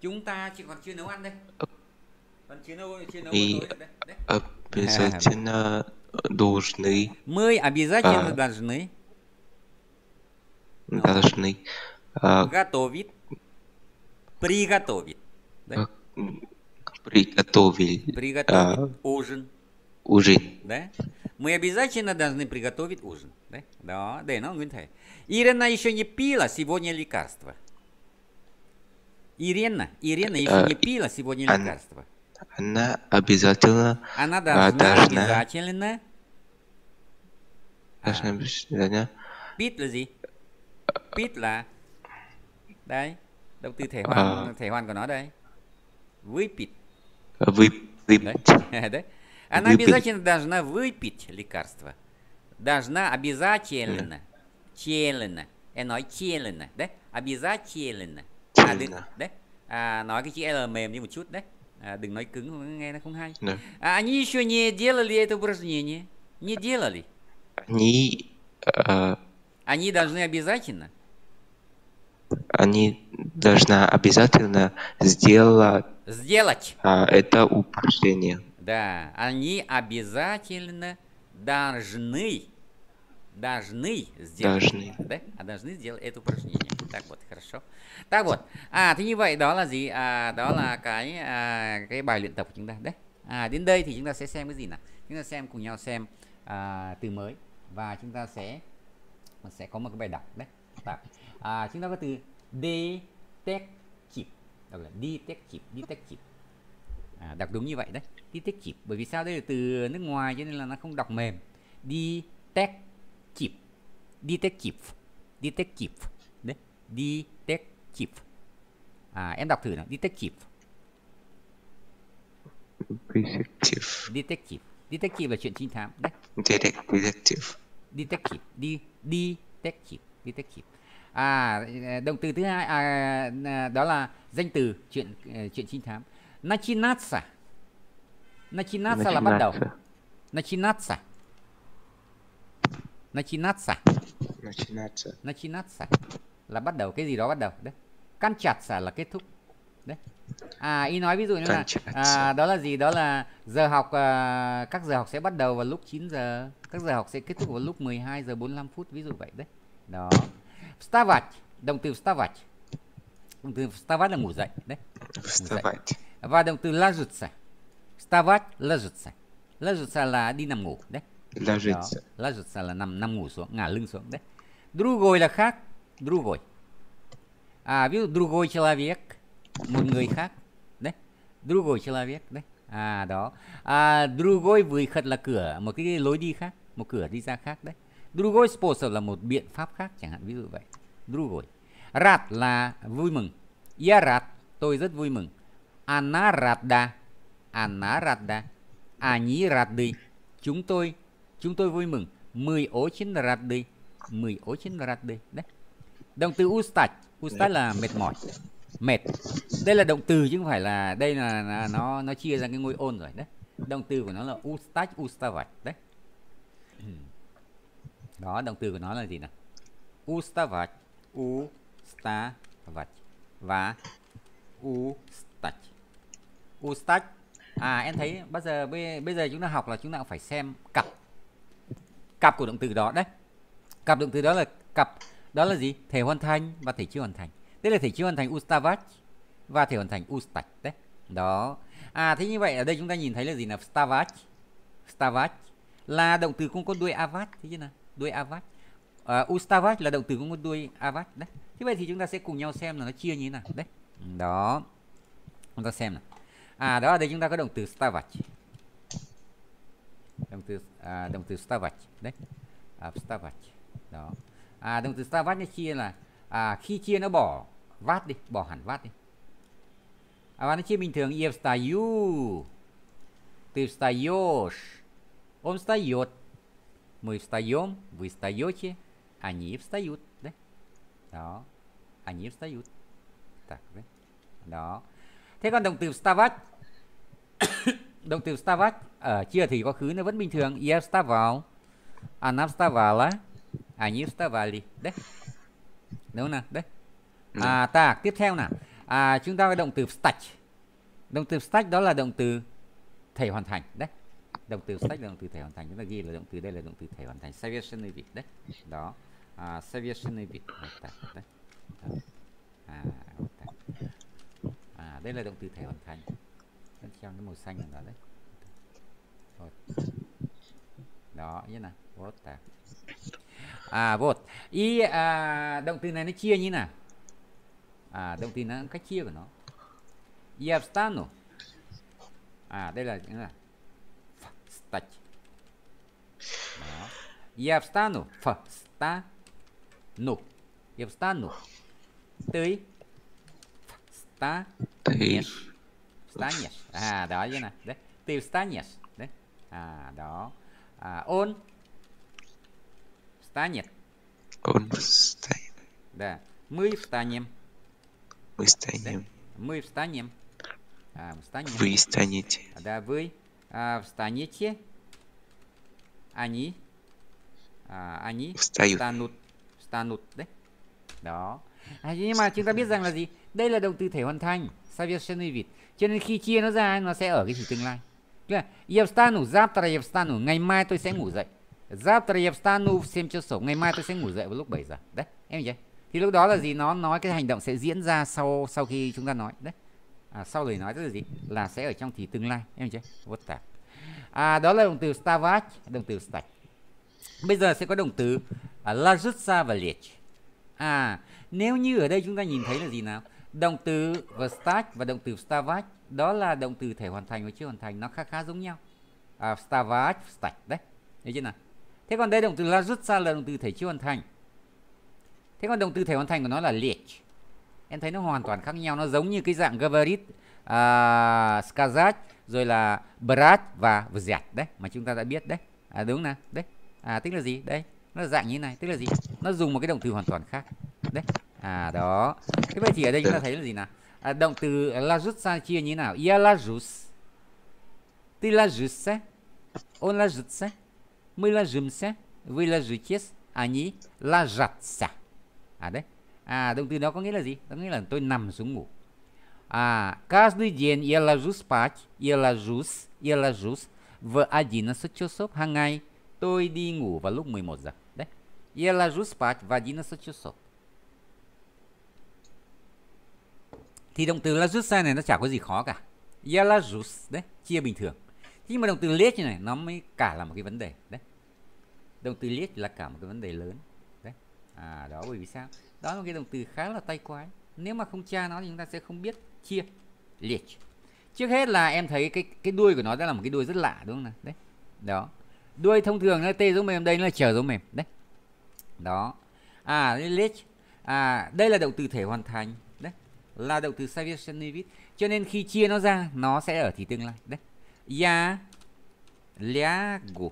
Chúng ta chỉ còn chưa nấu ăn đây. Còn chưa nấu tối rồi đấy. Обязательно должны. Мы обязательно должны. Должны. Готовить. Приготовить. Да? Приготовить ужин. Да? Мы обязательно должны приготовить ужин. Да? Да, да, но nguyên thể. Ирина еще не пила сегодня лекарства. Ирина еще не пила сегодня лекарства. Она обязательно пить là gì? Pit là đấy, động từ thể hoàn của nó đây. Выпить. Выпить. Она обязательно должна выпить лекарство. Должна обязательно. Челена. Em nói челена. Đấy. Обязательно. À, đừng, đấy. À, nói cái chữ L mềm đi một chút đấy. À, đừng nói cứng nghe nó không hay. Они еще не делали это упражнение. Не делали. Они должны обязательно. Они должны обязательно сделать это упражнение. Да, они обязательно должны сделать. Должны. Да? А должны сделать это упражнение. Так вот, хорошо. Так вот. À, thế như vậy đó là gì? À, đó là cái bài luyện tập của chúng ta đấy. À, đến đây thì chúng ta sẽ xem cái gì nào? Chúng ta xem cùng nhau xem từ mới và chúng ta sẽ có một cái bài đọc đấy. À, chúng ta có từ detective, đọc là detective. À, đọc đúng như vậy đấy, detective. Bởi vì sao? Đây là từ nước ngoài cho nên là nó không đọc mềm. Detective đấy, detective. À, em đọc thử nào. Detective là chuyện trinh thám đấy. Detective. Detective. À, động từ thứ hai đó là danh từ chuyện trinh thám. Начинаться là bắt đầu. Начинаться là bắt đầu, cái gì đó bắt đầu đấy. Кончаться là kết thúc đấy. À, ý nói ví dụ như là đó là gì? Đó là giờ học, các giờ học sẽ bắt đầu vào lúc 9 giờ, các giờ học sẽ kết thúc vào lúc 12 giờ 45 phút, ví dụ vậy đấy. Đó. Вставать, động từ вставать. Động từ вставать là ngủ dậy đấy. Và động từ ложиться. Вставать, ложиться. Ложиться là đi nằm ngủ đấy. Ложиться là nằm ngủ xuống, ngả lưng xuống đấy. Другой là khác, другой. À, ví dụ другой человек, một người khác đấy. Другой человек đấy. À đó. À, другой выход là cửa, một cái lối đi khác, một cửa đi ra khác đấy. Другой способ là một biện pháp khác chẳng hạn, ví dụ vậy. Другой. Рад là vui mừng. Я рад, tôi rất vui mừng. Она рада. Они рады. Chúng tôi vui mừng. Mười очень рады. Mười очень рады. Đấy. Động từ устать. Устать là mệt mỏi. Mệt. Đây là động từ chứ không phải là đây là nó chia ra cái ngôi ôn rồi đấy. Động từ của nó là устать, уставать đấy. Đó, động từ của nó là gì nào? Уставать, уставать và устать. Устать. À, em thấy bây giờ chúng ta học là chúng ta cũng phải xem cặp. Cặp của động từ đó đấy. Cặp động từ đó là cặp đó là gì? Thể hoàn thành và thể chưa hoàn thành. Đây là thể chưa hoàn thành ustavach và thể hoàn thành ustach đấy. Đó. À, thế như vậy ở đây chúng ta nhìn thấy là gì là stavach. Stavach là động từ không có đuôi avat, thế chứ nào? Đuôi avat. Ustavach là động từ không có đuôi avat đấy. Thế vậy thì chúng ta sẽ cùng nhau xem là nó chia như thế nào đấy. Đó. Chúng ta xem nào. À, đó ở đây chúng ta có động từ stavach. Động từ stavach đấy. Stavach. Đó. À, động từ stavach nó chia là khi chia nó bỏ vát đi, bỏ hẳn vát đi. Và nó chia bình thường i vstayu. Ты встаёшь. Он встаёт. Мы встаём, вы встаёте, они встают, đấy. Đó. Они встают. Так đấy. Đó. Thế còn động từ вставать. Động từ вставать ở chia thì quá khứ nó vẫn bình thường, я вставал. Она вставала. Они вставали, đấy. Đúng không nào? Đấy. À, tak, tiếp theo nào. À, chúng ta có động từ vstach. Động từ vstach đó là động từ thể hoàn thành đấy. Động từ vstach là động từ thể hoàn thành. Chúng ta ghi là động từ đây là động từ thể hoàn thành. Совершенный вид đấy. Đó. À, совершенный вид. Đấy. À, à, đây là động từ thể hoàn thành. Bên trong nó màu xanh là đó đấy. Rồi. Đó, như nào? Вот так. À, вот. Ý động từ này nó chia như nào? À, động từ nó cách chia của nó. Я встану. À, đây là những là встать. Đó. Я встану, встану. Я встану. Ты встанешь. Встанешь. À, đó như nào? Đấy. Ты встанешь. Đấy. À, đó. À, он встанет. Он встанет. Да. Мы встанем. Мы встанем. Да. Мы встанем. А, встанем. Вы встанете. Да, вы встанете. Они. Они встанут. Встанут. Да? Да. À, nhưng mà chúng ta biết rằng là gì? Đây là động từ thể hoàn thành. Совершенный вид. Cho nên khi chia nó ra nó sẽ ở cái từ tương lai. Я встану, завтра я встану. Ngày mai tôi sẽ ngủ dậy. Завтра я встану в 7 часов. Ngày mai tôi sẽ ngủ dậy vào lúc 7 giờ. Đấy, em hiểu chưa? Thì lúc đó là gì? Nó nói cái hành động sẽ diễn ra sau khi chúng ta nói. Đấy. À, sau lời nói tức là gì? Là sẽ ở trong thì tương lai. Em hiểu chưa? Вот так. À, đó là động từ вставать, động từ встать. Bây giờ sẽ có động từ ложиться và лечь. À, nếu như ở đây chúng ta nhìn thấy là gì nào? Động từ встать và động từ вставать đó là động từ thể hoàn thành và chưa hoàn thành, nó khá giống nhau. À, вставать, встать đấy. Đấy chứ nào? Thế còn đây động từ ложиться là động từ thể chưa hoàn thành. Thế còn động từ thể hoàn thành của nó là лечь. Em thấy nó hoàn toàn khác nhau, nó giống như cái dạng говорит, сказать, rồi là брать và взять đấy mà chúng ta đã biết đấy. À, đúng nè, đấy. À, tức là gì? Đấy, nó là dạng như thế này, tức là gì? Nó dùng một cái động từ hoàn toàn khác. Đấy. À đó. Thế vậy thì ở đây chúng ta thấy là gì nào? À, động từ ложиться chia như thế nào? Я ложусь. Ты ложишься. Он ложится. Мы ложимся. Вы ложитесь. Они ложатся. À đấy. À, động từ đó có nghĩa là gì? Đó nghĩa là tôi nằm xuống ngủ. À, каждый день я ложусь спать. Я ложусь в 11 часов. Hàng ngày tôi đi ngủ vào lúc 11 giờ. Đấy. Я ложусь спать в 11 часов. Thì động từ ложиться này nó chả có gì khó cả. Я ложусь đấy, chia bình thường. Nhưng mà động từ лечь này nó mới cả là một cái vấn đề đấy. Động từ lết là cả một cái vấn đề lớn đấy. À đó, bởi vì sao? Đó là một cái động từ khá là tay quái. Nếu mà không tra nó thì chúng ta sẽ không biết chia lết. Trước hết là em thấy cái đuôi của nó đã là một cái đuôi rất lạ, đúng không nào? Đấy. Đó. Đuôi thông thường là t dấu mềm, đây là chờ dấu mềm đấy. Đó. À lết. À đây là động từ thể hoàn thành đấy. Là động từ совершенный вид. Cho nên khi chia nó ra nó sẽ ở thì tương lai đấy. Я Liago.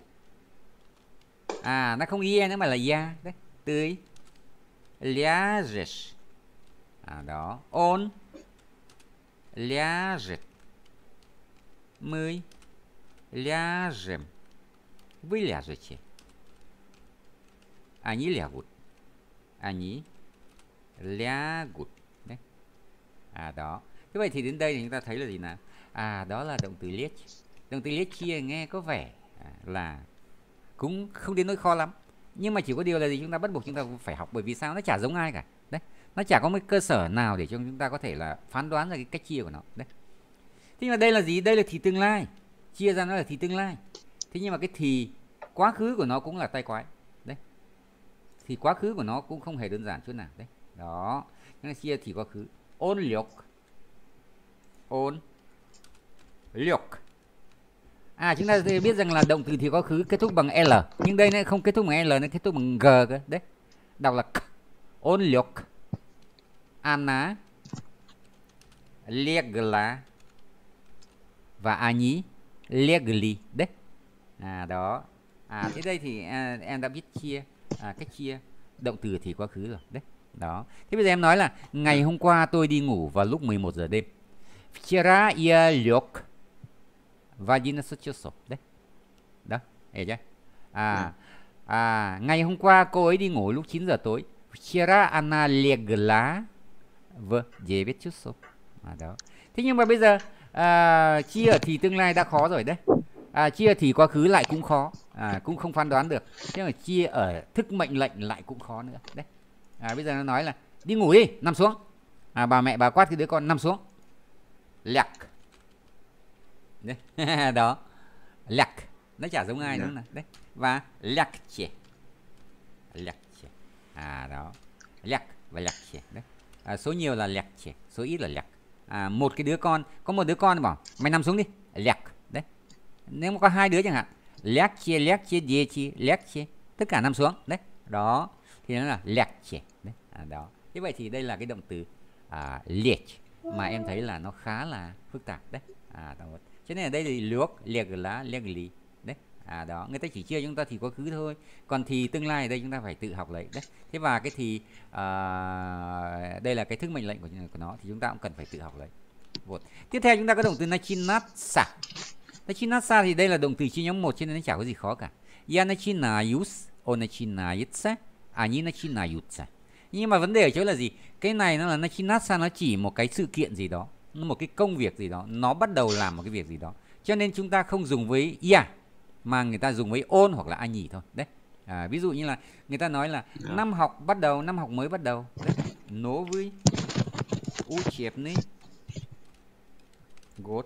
À, nó không ie nữa mà là da. Đấy, tươi. Liages. À, đó. On. Liaget. Мы. Ляжем. Вы ляжете. Они лягут. Они лягут. Đấy. À, đó. Thế vậy thì đến đây thì chúng ta thấy là gì nào? À, đó là động từ liếc. Động từ liếc chia nghe có vẻ là cũng không đến nỗi khó lắm, nhưng mà chỉ có điều là gì, chúng ta bắt buộc chúng ta phải học, bởi vì sao, nó chả giống ai cả. Đấy, nó chả có một cơ sở nào để cho chúng ta có thể là phán đoán ra cái cách chia của nó. Đấy. Thế nhưng mà đây là gì? Đây là thì tương lai. Chia ra nó là thì tương lai. Thế nhưng mà cái thì quá khứ của nó cũng là tai quái. Đấy. Thì quá khứ của nó cũng không hề đơn giản chút nào. Đấy. Đó. Nên chia thì quá khứ. Ôn liệt. Ôn liệt. À, chúng ta biết rằng là động từ thì quá khứ kết thúc bằng L. Nhưng đây nó không kết thúc bằng L, nó kết thúc bằng G cơ. Đấy. Đọc là k. Ôn liệt. Anna. Legla. Và Ani. Legli. Đấy. À, đó. À, thế đây thì em đã biết chia, cách chia động từ thì quá khứ rồi. Đấy. Đó. Thế bây giờ em nói là ngày hôm qua tôi đi ngủ vào lúc 11 giờ đêm. Вчера я лег в 11 часов. Đấy. Đó. Hiểu chưa? À, à, ngày hôm qua cô ấy đi ngủ lúc 9 giờ tối. Вчера она легла в 9 часов. À, đó. Thế nhưng mà bây giờ chia thì tương lai đã khó rồi đấy. À, chia thì quá khứ lại cũng khó, cũng không phán đoán được. Thế mà chia ở thức mệnh lệnh lại cũng khó nữa. Đấy. À, bây giờ nó nói là đi ngủ đi, nằm xuống. À, bà mẹ bà quát cái đứa con nằm xuống. Lẹc. Đó. Lẹc. Nó chả giống ai nữa nè. Đấy. Và lẹc chè. Lẹc chè. À, đó. Lẹc và lẹc chè. Đấy. À, số nhiều là lẹc chè, số ít là lẹc. À, một cái đứa con, có một đứa con bảo mày nằm xuống đi. Lẹc. Đấy. Nếu mà có hai đứa chẳng hạn, lẹc chè, dê chè, lẹc chè, tất cả nằm xuống. Đấy. Đó. Thì nó là lẹc chè. Đấy. À, đó. Thế vậy thì đây là cái động từ liệt mà em thấy là nó khá là phức tạp đấy. À, cho nên ở đây thì lược, liệt lá, liệt lý. Đấy. À, đó. Người ta chỉ chia chúng ta thì quá khứ thôi. Còn thì tương lai ở đây chúng ta phải tự học lấy. Đấy. Thế và cái thì đây là cái thức mệnh lệnh của nó thì chúng ta cũng cần phải tự học lấy. Vột. Tiếp theo chúng ta có động từ nachinatsa. Nachinatsa thì đây là động từ chia nhóm 1 cho nên nó chả có gì khó cả. Ya nachinayus, on nachinayitsa, ani nachinayutsa. Nhưng mà vấn đề ở chỗ là gì? Cái này nó là nachinatsa, nó chỉ một cái sự kiện gì đó, một cái công việc gì đó, nó bắt đầu làm một cái việc gì đó. Cho nên chúng ta không dùng với ia mà người ta dùng với on hoặc là ani thôi. Đấy. À, ví dụ như là người ta nói là năm học bắt đầu, năm học mới bắt đầu. Nố với uchebny god.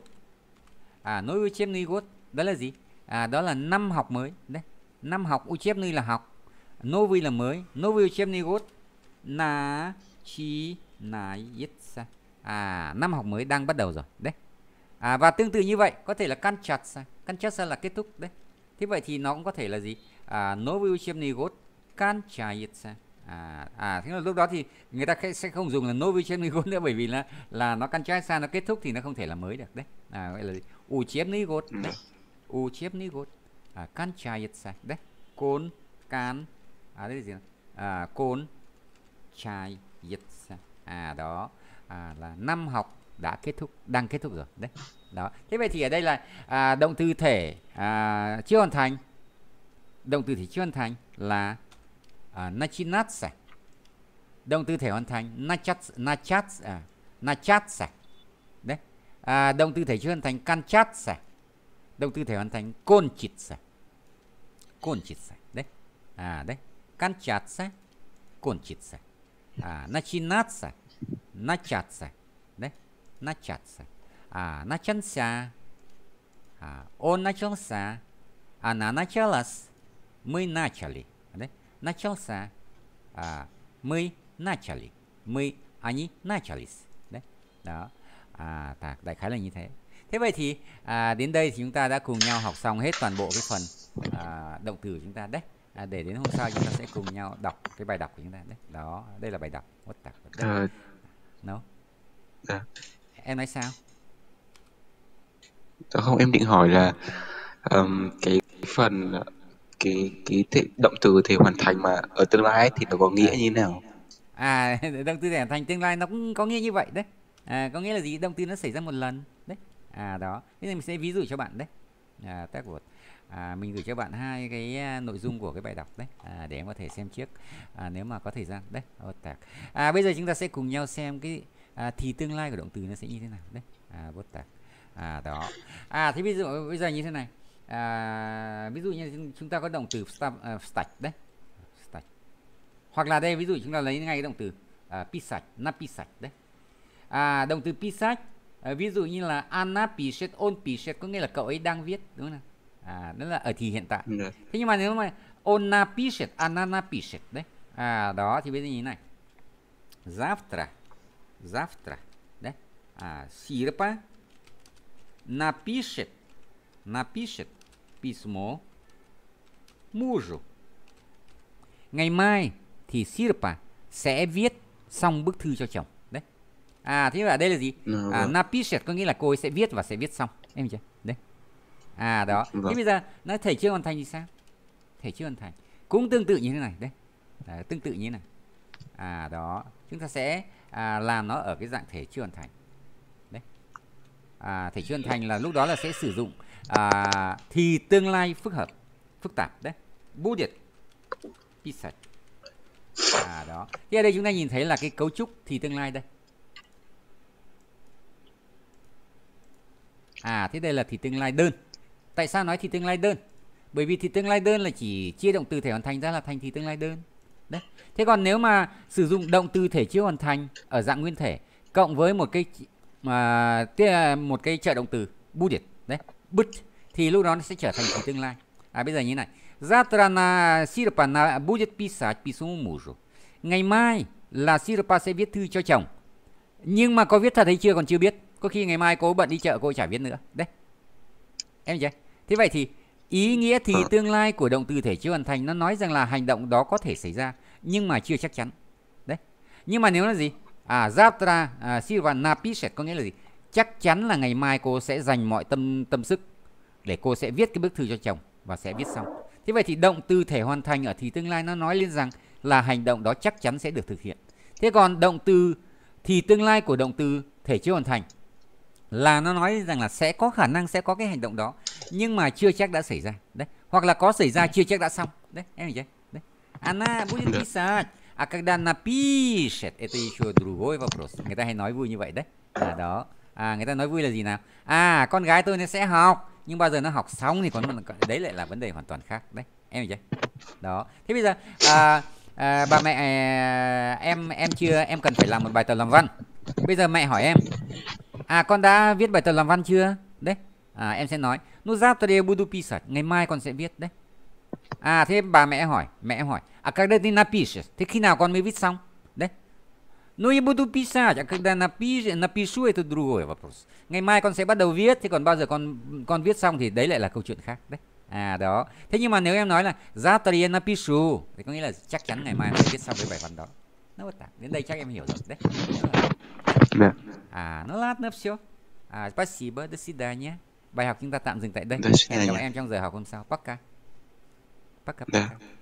À, nối với uchebny god đó là gì? À, đó là năm học mới. Đấy. Năm học uchebny là học, nối với là mới, nối với uchebny god na chi na yitsa. À, năm học mới đang bắt đầu rồi. Đấy. À, và tương tự như vậy có thể là kanchatsa. Kanchatsa là kết thúc. Đấy. Thế vậy thì nó cũng có thể là gì? Novu chemni god kanchayitsa. À, thế là lúc đó thì người ta sẽ không dùng là novu chemni god nữa, bởi vì là nó kanchayitsa, nó kết thúc thì nó không thể là mới được. Đấy. À, vậy là u chemni god. Đấy. U chemni god. À, kanchayitsa. Đấy. Kon kan. À, đây là gì nào? À, kon chai yitsa. À, đó. À, là năm học đã kết thúc, đang kết thúc rồi. Đấy. Đó. Thế vậy thì ở đây là động từ thể chưa hoàn thành. Động từ thể chưa hoàn thành là nachinatsa. Động từ thể hoàn thành nachatsa. Đấy. À, động từ thể chưa hoàn thành kanchatsa. Động từ thể hoàn thành konchitsa. Konchitsa. Đấy. À, đấy. Kanchatsa, konchitsa. À, начинаться, начаться. Đấy, начаться. À, начался. À, он начался. Она началась. Мы начали. Đấy, начался. À, мы начали. Мы, они начались. Đấy, đó. À, đại khái là như thế. Thế vậy thì đến đây thì chúng ta đã cùng nhau học xong hết toàn bộ cái phần động từ của chúng ta. Đấy. À, để đến hôm sau chúng ta sẽ cùng nhau đọc cái bài đọc của chúng ta. Đấy. Đó, đây là bài đọc. Em nói sao? Không, em định hỏi là Cái động từ thể hoàn thành mà ở tương lai thì nó có nghĩa như thế nào? À, động từ thể hoàn thành tương lai nó cũng có nghĩa như vậy đấy. À, có nghĩa là gì? Động từ nó xảy ra một lần đấy. À đó. Bây giờ mình sẽ ví dụ cho bạn đấy. À, tác của mình gửi cho bạn hai cái nội dung của cái bài đọc đấy, để em có thể xem trước nếu mà có thời gian đấy. Bây giờ chúng ta sẽ cùng nhau xem cái thì tương lai của động từ nó sẽ như thế nào đấy. Đó. Thì bây giờ như thế này. Ví dụ như chúng ta có động từ start đấy, start. Hoặc là đây ví dụ chúng ta lấy ngay cái động từ pisat, napisat đấy. Động từ pisat ví dụ như là Anna pisat, on pisat có nghĩa là cậu ấy đang viết, đúng không? Đó là ở thì hiện tại. Thế nhưng mà nếu mà Ona pisat, Anna pisat đấy. Đó thì bây giờ như thế này. Zavtra, zavtra đấy. Sirpa napisat, napisat pismo mужу. Ngày mai thì Sirpa sẽ viết xong bức thư cho chồng đấy. Thế ở đây là gì? Napisat có nghĩa là cô ấy sẽ viết và sẽ viết xong, em chưa? Đấy. Đó. Thế bây giờ nó thể chưa hoàn thành thì sao? Thể chưa hoàn thành cũng tương tự như thế này đấy. Tương tự như thế này. Đó, chúng ta sẽ làm nó ở cái dạng thể chưa hoàn thành đấy. Thể chưa hoàn thành là lúc đó là sẽ sử dụng thì tương lai phức hợp, phức tạp đấy. Будет писать. Đó. Thế ở đây chúng ta nhìn thấy là cái cấu trúc thì tương lai đây. Thế đây là thì tương lai đơn. Tại sao nói thì tương lai đơn? Bởi vì thì tương lai đơn là chỉ chia động từ thể hoàn thành ra là thành thì tương lai đơn đấy. Thế còn nếu mà sử dụng động từ thể chưa hoàn thành ở dạng nguyên thể cộng với một cái trợ động từ будет đấy, but, thì lúc đó nó sẽ trở thành thì tương lai. Bây giờ như thế này. Завтра на Sirpa на будет писать письмо мужу. Ngày mai là Sirpa sẽ viết thư cho chồng. Nhưng mà có viết thật hay chưa còn chưa biết. Có khi ngày mai cô bận đi chợ cô chả biết nữa đấy, em chưa? Thế vậy thì ý nghĩa thì tương lai của động từ thể chưa hoàn thành nó nói rằng là hành động đó có thể xảy ra nhưng mà chưa chắc chắn đấy. Nhưng mà nếu là gì? Завтра Sirpa напишет có nghĩa là gì? Chắc chắn là ngày mai cô sẽ dành mọi tâm sức để cô sẽ viết cái bức thư cho chồng và sẽ viết xong. Thế vậy thì động từ thể hoàn thành ở thì tương lai nó nói lên rằng là hành động đó chắc chắn sẽ được thực hiện. Thế còn động từ thì tương lai của động từ thể chưa hoàn thành là nó nói rằng là sẽ có khả năng sẽ có cái hành động đó nhưng mà chưa chắc đã xảy ra đấy, hoặc là có xảy ra chưa chắc đã xong đấy, em hiểu chưa? Anna будет писать, а когда напишет, это еще другой вопрос. Người ta hay nói vui như vậy đấy. Đó. Người ta nói vui là gì nào? Con gái tôi nó sẽ học, nhưng bao giờ nó học xong thì còn đấy lại là vấn đề hoàn toàn khác đấy, em hiểu chưa? Đó. Thế bây giờ bà mẹ em cần phải làm một bài tập làm văn. Bây giờ mẹ hỏi em, con đã viết bài tập làm văn chưa? Đấy. Em sẽ nói, "Nu завтра буду писать." Ngày mai con sẽ viết đấy. Thế bà mẹ hỏi, когда ты напишешь? Thế khi nào con mới viết xong? Đấy. "Ну я буду писать, а когда напишу это другой вопрос." Ngày mai con sẽ bắt đầu viết, thế còn bao giờ con viết xong thì đấy lại là câu chuyện khác đấy. Đó. Thế nhưng mà nếu em nói là завтра напишу thì có nghĩa là chắc chắn ngày mai con sẽ viết xong cái bài văn đó. Nó tạm. Đến đây chắc em hiểu rồi đấy. Được. Nó lát nấp xíu. Спасибо, до свидания. Bài học chúng ta tạm dừng tại đây. Hẹn gặp em trong giờ học hôm sau. Пока. Пока.